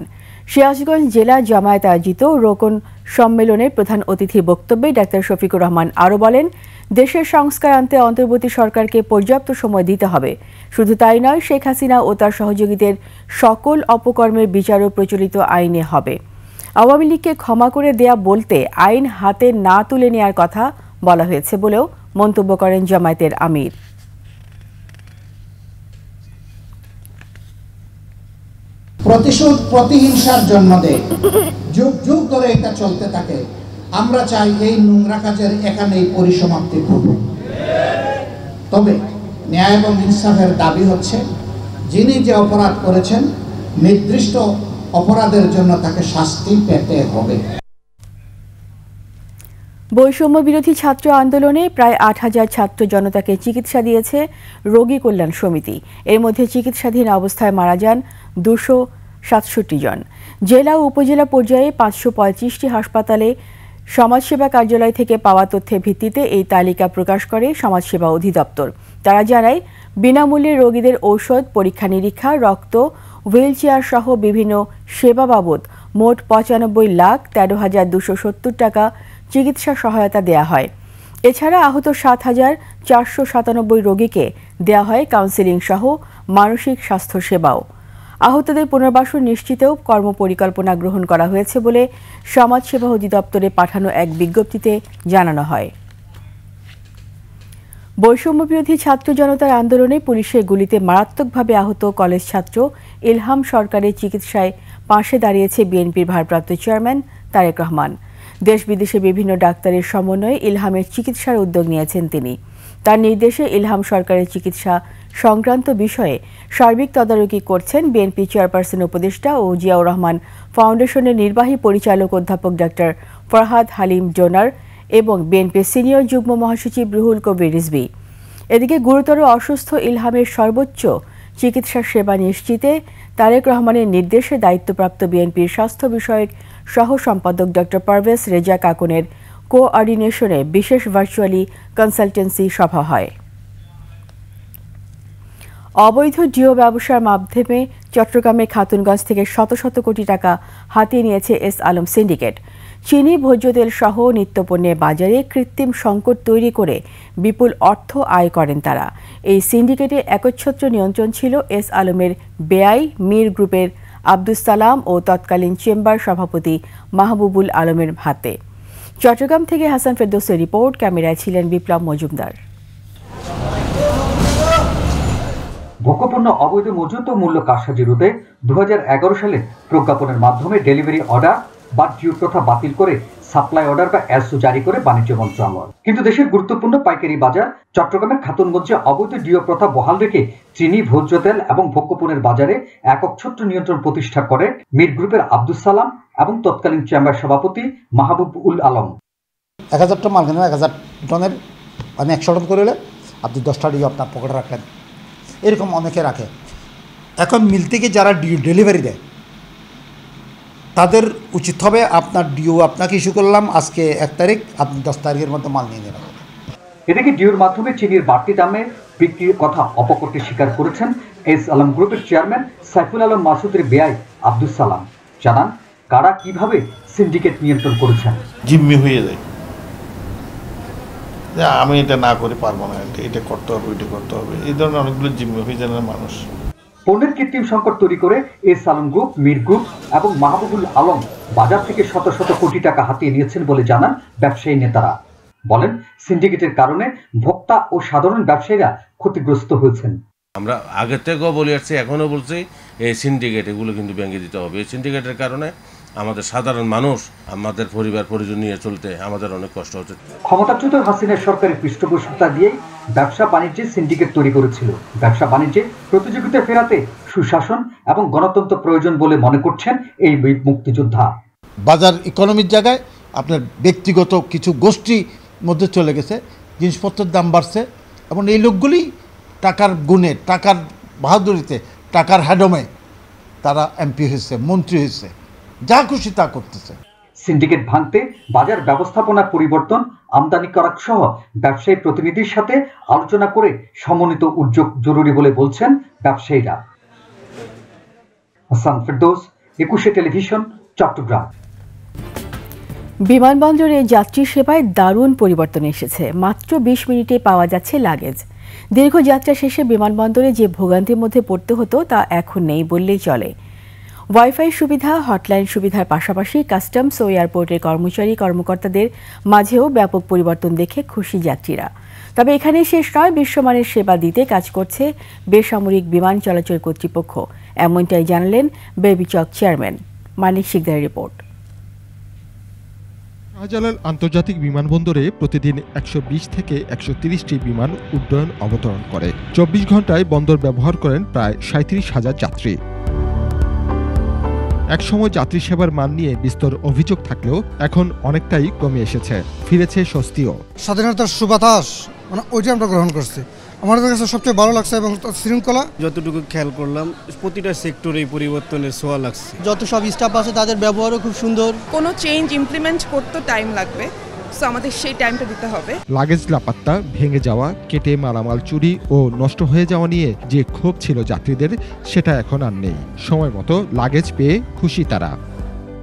সিরাজগঞ্জ জেলা জামায়াত আয়োজিত রোকন সম্মেলনের প্রধান অতিথির বক্তব্যে ডাক্তার শফিকুর রহমান আরও বলেন, দেশের সংস্কার আনতে অন্তর্বর্তী সরকারকে পর্যাপ্ত সময় দিতে হবে। শুধু তাই নয়, শেখ হাসিনা ও তার সহযোগীদের সকল অপকর্মের বিচারও প্রচলিত আইনে হবে। আওয়ামী লীগকে ক্ষমা করে দেয়া বলতে আইন হাতে না তুলে নেওয়ার কথা বলা হয়েছে বলেও মন্তব্য করেন জামায়াতের আমির। প্রতিশোধ প্রতিহিংসার জন্ম দেয়, যুগ যুগ ধরে এটা চলতে থাকে। আমরা চাই এই নোংরা কাজের এখানেই পরিসমাপ্তি ঘটুক। তবে ন্যায় এবং ইনসাফের দাবি হচ্ছে, যিনি যে অপরাধ করেছেন নির্দিষ্ট অপরাধের জন্য তাকে শাস্তি পেতে হবে। বৈষম্য বিরোধী ছাত্র আন্দোলনে প্রায় ৮,০০০ ছাত্র জনতাকে চিকিৎসা দিয়েছে রোগী কল্যাণ সমিতি। এর মধ্যে চিকিৎসাধীন অবস্থায় মারা যান ২৬৭ জন। জেলা ও উপজেলা পর্যায়ে ৫২৫টি হাসপাতালে সমাজসেবা কার্যালয় থেকে পাওয়া তথ্যের ভিত্তিতে এই তালিকা প্রকাশ করে সমাজসেবা অধিদপ্তর। তারা জানায়, বিনামূল্যে রোগীদের ঔষধ, পরীক্ষা নিরীক্ষা, রক্ত, হুইলচেয়ার সহ বিভিন্ন সেবা বাবদ মোট ৯৫,১৩,২৭০ টাকা চিকিৎসা সহায়তা দেয়া হয়। এছাড়া আহত ৭,৪৯৭ রোগীকে দেয়া হয় কাউন্সেলিং সহ মানসিক স্বাস্থ্য সেবাও। আহতদের পুনর্বাসন নিশ্চিতেও কর্মপরিকল্পনা গ্রহণ করা হয়েছে বলে সমাজসেবা অধিদপ্তরে পাঠানো এক বিজ্ঞপ্তিতে জানানো হয়। বৈষম্য বিরোধী ছাত্র জনতার আন্দোলনে পুলিশের গুলিতে মারাত্মকভাবে আহত কলেজ ছাত্র ইলহাম সরকারের চিকিৎসায় পাশে দাঁড়িয়েছে বিএনপির ভারপ্রাপ্ত চেয়ারম্যান তারেক রহমান। দেশ বিদেশে বিভিন্ন ডাক্তারের সমন্বয়ে ইলহামের চিকিৎসার উদ্যোগ নিয়েছেন তিনি। তার নির্দেশে ইলহাম সরকারের চিকিৎসা সংক্রান্ত বিষয়ে সার্বিক তদারকি করছেন বিএনপি চেয়ারপারসন উপদেষ্টা ও জিয়াউর রহমান ফাউন্ডেশনের নির্বাহী পরিচালক অধ্যাপক ডক্টর ফরহাদ হালিম ডোনার এবং বিএনপির সিনিয়র যুগ্ম মহাসচিব রুহুল কবির রিজভি। এদিকে গুরুতর অসুস্থ ইলহামের সর্বোচ্চ চিকিৎসা সেবা নিশ্চিতে তারেক রহমানের নির্দেশে দায়িত্বপ্রাপ্ত বিএনপির স্বাস্থ্য বিষয়ক সহ সম্পাদক ডক্টর পারভেজ রেজা কাকুনের কোঅর্ডিনেশনে বিশেষ ভার্চুয়ালি কনসালটেন্সি সভা হয়। অবৈধ ডিও ব্যবসার মাধ্যমে চট্টগ্রামে খাতুনগঞ্জ থেকে শত শত কোটি টাকা হাতিয়ে নিয়েছে এস আলম সিন্ডিকেট। চিনি, ভোজ্য তেল সহ নিত্যপণ্যের বাজারে কৃত্রিম সংকট তৈরি করে বিপুল অর্থ আয় করেন তারা। এই সিন্ডিকেটে একচ্ছত্র নিয়ন্ত্রণ ছিল এস আলমের বেআই মীর গ্রুপের আব্দুস সালাম ও তৎকালীন চেম্বার সভাপতি মাহবুবুল আলমের হাতে। চট্টগ্রাম থেকে হাসান ফেরদৌসের রিপোর্ট। ক্যামেরায় ছিলেন বিপ্লব মজুমদার। ভোগ্যপণ্য অবৈধ মজুত ও মূল্য কারসাজি রোধে ২০১১ সালে প্রজ্ঞাপনের মাধ্যমে ডেলিভারি অর্ডার বা ডিউ প্রথা বাতিল করে সাপ্লাই অর্ডার বা এসও জারি করে বাণিজ্য মন্ত্রণালয়। কিন্তু দেশের গুরুত্বপূর্ণ পাইকারি বাজার চট্টগ্রামের খাতুনগঞ্জে অবৈধ ডিউ প্রথা বহাল রেখে চিনি, ভোজ্য তেল এবং ভোগ্যপণ্যের বাজারে একক ছত্র নিয়ন্ত্রণ প্রতিষ্ঠা করে মির গ্রুপের আব্দুস সালাম এবং তৎকালীন চেম্বার সভাপতি মাহবুবুল আলম। ১০০০ টন মাল কিনলেন, ১০০০ টনের মানে ১০০ টন করে আপনি ১০টা ডিউ আপনার পকেটে রাখলেন, এরকম অনেকে রাখে। এখন মিল থেকে যারা ডিউ ডেলিভারি দেয় তাদের উচিত হবে আপনার ডিউ আপনাকে ইস্যু করলাম আজকে ১ তারিখ, আপনি ১০ তারিখের মধ্যে মাল নিয়ে নেবেন। এদিকে ডিউর মাধ্যমে চিনির বাড়তি দামে বিক্রির কথা অপকর্তে স্বীকার করেছেন এস আলম গ্রুপের চেয়ারম্যান সাইফুল আলম মাসুদের বেআই আব্দুস সালাম। জানান কারা কিভাবে সিন্ডিকেট নিয়ন্ত্রণ করেছেন। জিম্মি হয়ে যায় আমি এটা না করে পারবো না, এটা করতে হবে, এটা করতে হবে, এই ধরনের অনেকগুলো জিম্মি হয়ে যায় মানুষ। পণ্যের কৃত্রিম সংকট তৈরি করে S Alam group, Mir group এবং মাহবুবুল আলম বাজার থেকে শত শত কোটি টাকা হাতিয়ে নিয়েছেন বলে জানান ব্যবসায়ী নেতারা। বলেন সিন্ডিকেটের কারণে ভোক্তা ও সাধারণ ব্যবসায়ীরা ক্ষতিগ্রস্ত হয়েছেন। আমরা আগে থেকেও বলে আসছি, এখনও বলছি, এই সিন্ডিকেট এগুলো কিন্তু ভেঙে দিতে হবে। এই সিন্ডিকেটের কারণে আমাদের সাধারণ মানুষ, আমাদের পরিবার পরিজন নিয়ে চলতে আমাদের অনেক কষ্ট হচ্ছে। ক্ষমতাচ্যুত হাসিনা সরকারের পৃষ্ঠপোষকতা দিয়ে ব্যবসা বাণিজ্যে সিন্ডিকেট তৈরি করেছিল। ব্যবসা বাণিজ্যে প্রতিযোগিতা ফেরাতে সুশাসন এবং গণতন্ত্র প্রয়োজন বলে মনে করছেন এই মুক্তিযোদ্ধা। বাজার ইকোনমির জায়গায় আপনার ব্যক্তিগত কিছু গোষ্ঠীর মধ্যে চলে গেছে, জিনিসপত্রের দাম বাড়ছে এবং এই লোকগুলি টাকার গুণে, টাকার বাহাদুরিতে, টাকার হ্যাডমে তারা এমপি হয়েছে, মন্ত্রী হয়েছে, যা খুশি তা করতেছে। সিন্ডিকেট ভাঙতে বাজার ব্যবস্থাপনা পরিবর্তন, আমদানি করা সহ ব্যবসায়ী প্রতিনিধির সাথে আলোচনা করে সমন্বিত উদ্যোগ জরুরি বলে বলছেন ব্যবসায়ীরা। হাসান ফেরদৌস, ২১শে টেলিভিশন, চট্টগ্রাম। বিমানবন্দরে যাত্রী সেবায় দারুণ পরিবর্তন এসেছে। মাত্র ২০ মিনিটে পাওয়া যাচ্ছে লাগেজ। দীর্ঘ যাত্রা শেষে বিমানবন্দরে যে ভোগান্তির মধ্যে পড়তে হতো তা এখন নেই বললেই চলে। ওয়াইফাই সুবিধা, হটলাইন সুবিধার পাশাপাশি কাস্টমস ও এয়ারপোর্টের কর্মচারী কর্মকর্তাদের মাঝেও ব্যাপক পরিবর্তন দেখে খুশি যাত্রীরা। তবে এখানেই শেষ নয়, বিশ্বমানের সেবা দিতে কাজ করছে বেসামরিক বিমান চলাচল কর্তৃপক্ষ, এমনটাই জানালেন বেবিচক চেয়ারম্যান। মানসিকদার রিপোর্ট। শাহজালাল আন্তর্জাতিক বিমানবন্দরে প্রতিদিন ১২০ থেকে ১৩০টি বিমান উড্ডয়ন অবতরণ করে। ২৪ ঘন্টায় বন্দর ব্যবহার করেন প্রায় ৩৭,০০০ যাত্রী। একসময় যাত্রী সেবার মান নিয়ে বিস্তর অভিযোগ থাকলেও এখন অনেকটাই কমে এসেছে, ফিরেছে স্বস্তিও। স্বাধীনতার সুবাতাস মানে ওইটা আমরা গ্রহণ করছি, আমাদের কাছে সবচেয়ে ভালো লাগছে। এবং শৃঙ্খলা যতটুকু খেয়াল করলাম, প্রতিটা সেক্টরেই পরিবর্তনের ছোঁয়া লাগছে। যত সব স্টাফ আছে তাদের ব্যবহারও খুব সুন্দর। কোনো চেঞ্জ ইমপ্লিমেন্ট করতে টাইম লাগবে, সো আমাদের সেই টাইমটা দিতে হবে। লাগেজ লাপাত্তা, ভেঙে যাওয়া, কেটে মালামাল চুরি ও নষ্ট হয়ে যাওয়া নিয়ে যে ক্ষোভ ছিল যাত্রীদের, সেটা এখন আর নেই। সময় মতো লাগেজ পেয়ে খুশি তারা।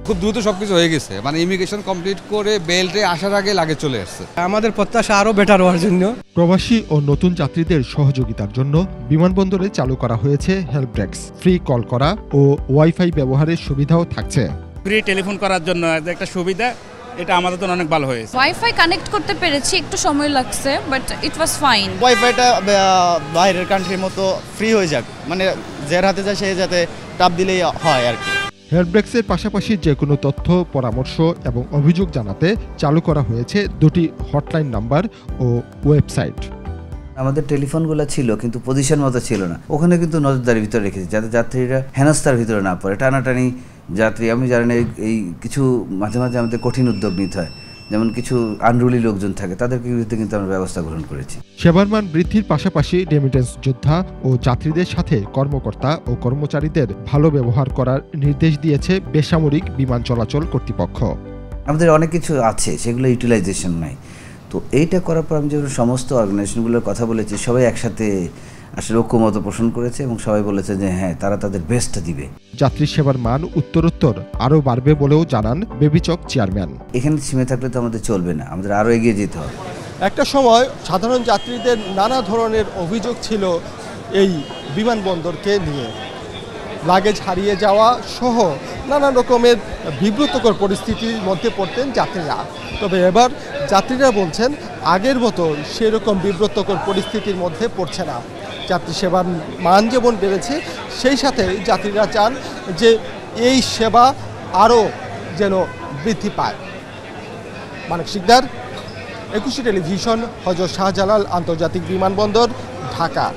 খুব দ্রুত সবকিছু হয়ে গেছে, মানে ইমিগ্রেশন কমপ্লিট করে বেল্টে আসার আগে লাগে চলে আসছে। আমাদের প্রত্যাশা আরো বেটার হওয়ার জন্য। প্রবাসী ও নতুন যাত্রীদের সহযোগিতার জন্য বিমানবন্দরে চালু করা হয়েছে হেল্প ডেস্ক। ফ্রি কল করা ও ওয়াইফাই ব্যবহারের সুবিধাও থাকছে। ফ্রি টেলিফোন করার জন্য একটা সুবিধা, এটা আমাদের জন্য অনেক ভালো হয়েছে। ওয়াইফাই কানেক্ট করতে পেরেছি, একটু সময় লাগছে, বাট ইট ওয়াজ ফাইন। ওয়াইফাইটা বাইরের কান্ট্রির মতো ফ্রি হয়ে যাক, মানে যার হাতে যায় সে যাতে টাপ দিলেই হয় আর কি। হেল্পডেস্কের পাশাপাশি যে কোনো তথ্য, পরামর্শ এবং অভিযোগ জানাতে চালু করা হয়েছে 2টি হটলাইন নাম্বার ও ওয়েবসাইট। আমাদের টেলিফোনগুলো ছিল কিন্তু পজিশন মতো ছিল না, ওখানে কিন্তু নজরদারির ভিতরে রেখেছি যাতে যাত্রীরা হেনস্থার ভিতরে না পড়ে। টানাটানি যাত্রী, আমি জানি না, এই কিছু মাঝে মাঝে আমাদের কঠিন উদ্যোগ নিতে হয়, যেমন কিছু আনরুলি লোকজন থাকে, তাদের বিরুদ্ধে কিন্তু আমরা ব্যবস্থা গ্রহণ করেছি। সেবার মান বৃদ্ধির পাশাপাশি রেমিটেন্স যোদ্ধা ও যাত্রীদের সাথে কর্মকর্তা ও কর্মচারীদের ভালো ব্যবহার করার নির্দেশ দিয়েছে বেসামরিক বিমান চলাচল কর্তৃপক্ষ। আমাদের অনেক কিছু আছে, সেগুলো ইউটিলাইজেশন নাই, তো এইটা করার পর আমি যেমন সমস্ত অর্গানাইজেশনগুলোর কথা বলেছি, সবাই একসাথে আসলে ঐক্যমত পোষণ করেছে এবং সবাই বলেছে যে হ্যাঁ, তারা তাদের বেস্টটা দিবে। যাত্রী সেবার মান উত্তরোত্তর আরও বাড়বে বলেও জানান বেবিচক চেয়ারম্যান। এখানে সীমে থাকলে তো আমাদের চলবে না, আমাদের আরও এগিয়ে যেতে হবে। একটা সময় সাধারণ যাত্রীদের নানা ধরনের অভিযোগ ছিল এই বিমানবন্দরকে নিয়ে, লাগেজ হারিয়ে যাওয়া সহ নানা রকমের বিব্রতকর পরিস্থিতির মধ্যে পড়তেন যাত্রীরা। তবে এবার যাত্রীরা বলছেন আগের মতো সেরকম বিব্রতকর পরিস্থিতির মধ্যে পড়ছে না। যাত্রী সেবার মান যেমন বেড়েছে, সেই সাথে যাত্রীরা চান যে এই সেবা আরও যেন বৃদ্ধি পায়। মানসিকদার, একুশে টেলিভিশন, হজরত শাহজালাল আন্তর্জাতিক বিমানবন্দর, ঢাকা।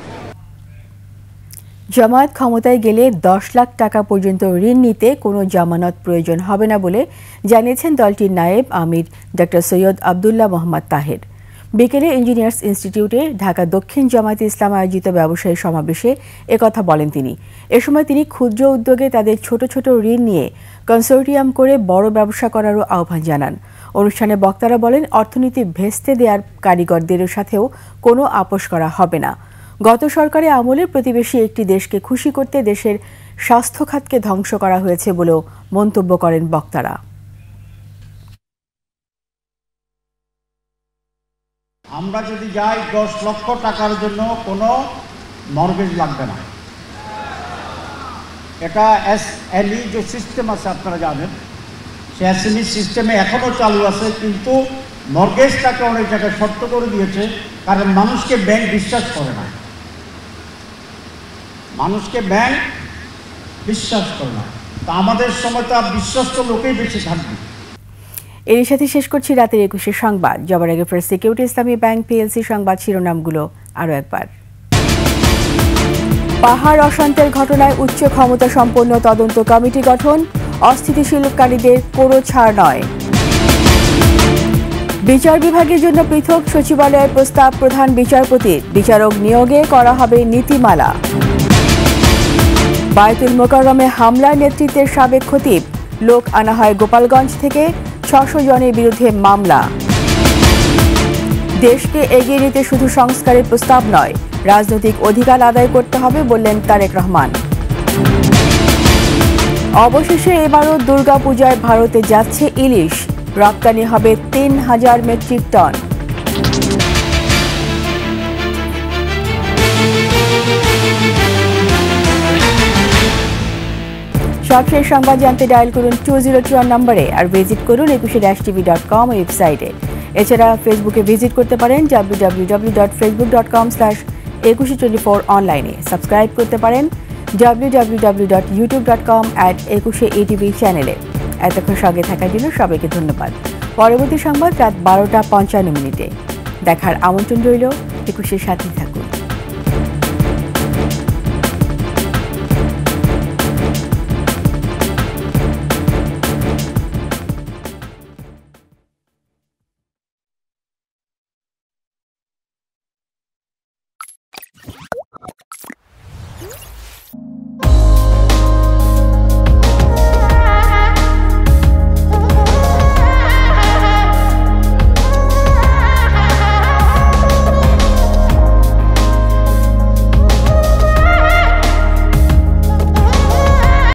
জামায়াত ক্ষমতায় গেলে 10 লাখ টাকা পর্যন্ত ঋণ নিতে কোনো জামানত প্রয়োজন হবে না বলে জানিয়েছেন দলটির নায়েব আমির ডক্টর সৈয়দ আবদুল্লাহ মোহাম্মদ তাহের। বিকেলে ইঞ্জিনিয়ার্স ইনস্টিটিউটে ঢাকা দক্ষিণ জামায়াতে ইসলাম আয়োজিত ব্যবসায়ী সমাবেশে একথা বলেন তিনি। এ সময় তিনি ক্ষুদ্র উদ্যোগে তাদের ছোট ছোট ঋণ নিয়ে কনসোর্টিয়াম করে বড় ব্যবসা করারও আহ্বান জানান। অনুষ্ঠানে বক্তারা বলেন, অর্থনীতি ভেস্তে দেওয়ার কারিগরদের সাথেও কোনো আপোষ করা হবে না। গত সরকারের আমলে প্রতিবেশী একটি দেশকে খুশি করতে দেশের স্বাস্থ্য খাতকে ধ্বংস করা হয়েছে বলেও মন্তব্য করেন বক্তারা। আমরা যদি যাই 10 লক্ষ টাকার জন্য কোনো মর্গেজ লাগবে না। এটা এসএলই যে সিস্টেম আছে আপনারা জানেন, সে এসএলই সিস্টেমে এখনও চালু আছে, কিন্তু মর্গেজটাকে অনেক জায়গায় শর্ত করে দিয়েছে, কারণ মানুষকে ব্যাংক বিশ্বাস করে না। তা আমাদের সময়টা বিশ্বস্ত লোকেই বেশি থাকবে। এর সাথে শেষ করছি রাতের 21 সংবাদ। যাবার আগে ফের সিকিউরিটি ইসলামী ব্যাংক পিএলসি সংবাদ শিরোনামগুলো আরও একবার। পাহাড় অশান্তের ঘটনায় উচ্চ ক্ষমতা সম্পন্ন তদন্ত কমিটি গঠন, অস্থিতিশীলকারীদের কোনো ছাড় নয়। বিচার বিভাগের জন্য পৃথক সচিবালয়ের প্রস্তাব প্রধান বিচারপতির, বিচারক নিয়োগে করা হবে নীতিমালা। বায়তুল মোকাররমে হামলার নেতৃত্বের সাবেক খতিব, লোক আনা হয় গোপালগঞ্জ থেকে, 600 জনের বিরুদ্ধে মামলা। দেশকে এগিয়ে নিতে শুধু সংস্কারের প্রস্তাব নয়, রাজনৈতিক অধিকার আদায় করতে হবে বললেন তারেক রহমান। অবশেষে এবারও দুর্গাপূজায় ভারতে যাচ্ছে ইলিশ, রপ্তানি হবে 3000 মেট্রিক টন। সবশেষ সংবাদ জানতে ডায়াল করুন 2021 নম্বরে আর ভিজিট করুন 21-tv.com ওয়েবসাইটে। এছাড়া ফেসবুকে ভিজিট করতে পারেন www.facebook.com/2124 অনলাইনে। সাবস্ক্রাইব করতে পারেন www.youtube.com/21etv চ্যানেলে। এতক্ষণ সঙ্গে থাকার জন্য সবাইকে ধন্যবাদ। পরবর্তী সংবাদ রাত 12টা 55 মিনিটে দেখার আমন্ত্রণ রইল। 21-এর সাথেই থাকুন।